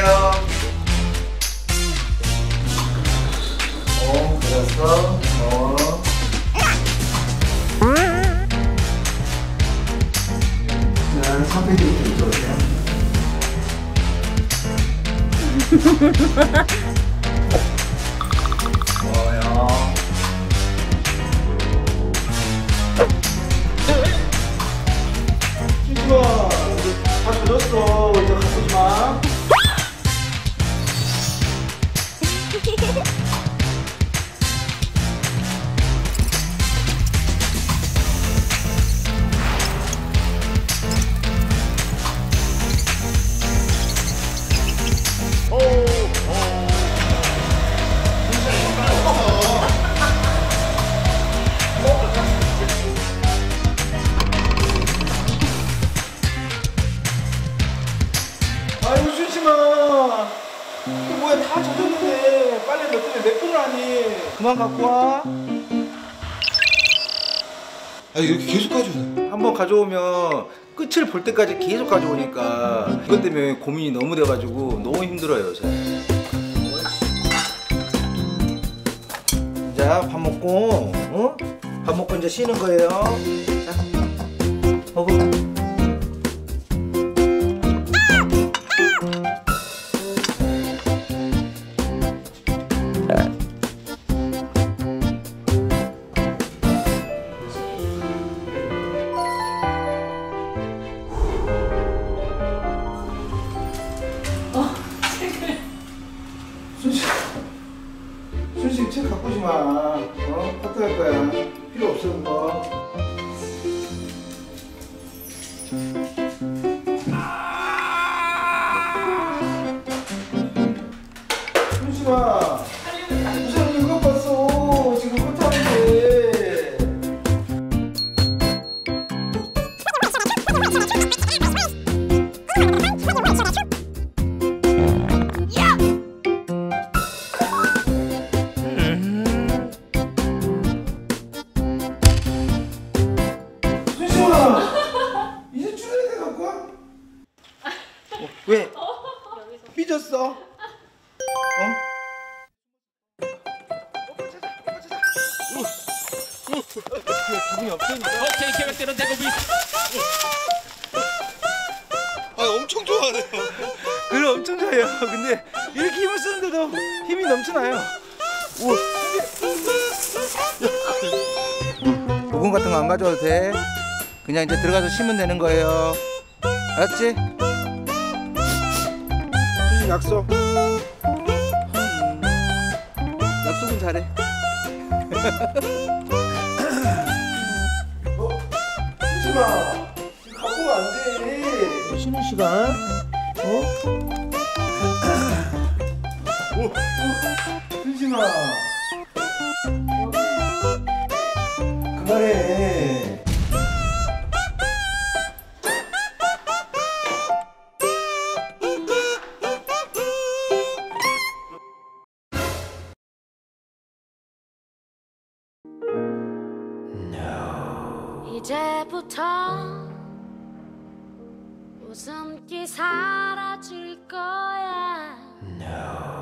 해요. 그랬어. 난 선배님 좀 좋으세요. 젖었어. 이제 가보지 마. 뭐야, 다 젖었는데 빨래 몇 분에 몇 분을 하니? 그만 갖고 와. 아, 이렇게 계속 가져오네. 한번 가져오면 끝을 볼 때까지 계속 가져오니까 그것 때문에 고민이 너무 돼가지고 너무 힘들어요. 자, 밥 먹고, 어? 밥 먹고 이제 쉬는 거예요. 자, 먹어. 순심, 책 갖고 오지 마. 어? 커트할 거야. 필요 없어, 그거. 순심아, 무슨 일것 봤어? 지금 커트하는데. 왜? 삐졌어? 어? 기분이 없으니까. 오케이, 계획대로 대고기. 아, 엄청 좋아하네요. 그래, 엄청 좋아해요. 근데 이렇게 힘을 쓰는데도 힘이 넘쳐나요. 우와. 도금 같은 거 안 가져와도 돼. 그냥 이제 들어가서 쉬면 되는 거예요. 알았지? 약속. 약속은 잘해. 순심아, 이거 갖고 가면 안 돼. 쉬는 시간. 어? 순심아, 그만해. 이제부터 웃음기 사라질 거야. No.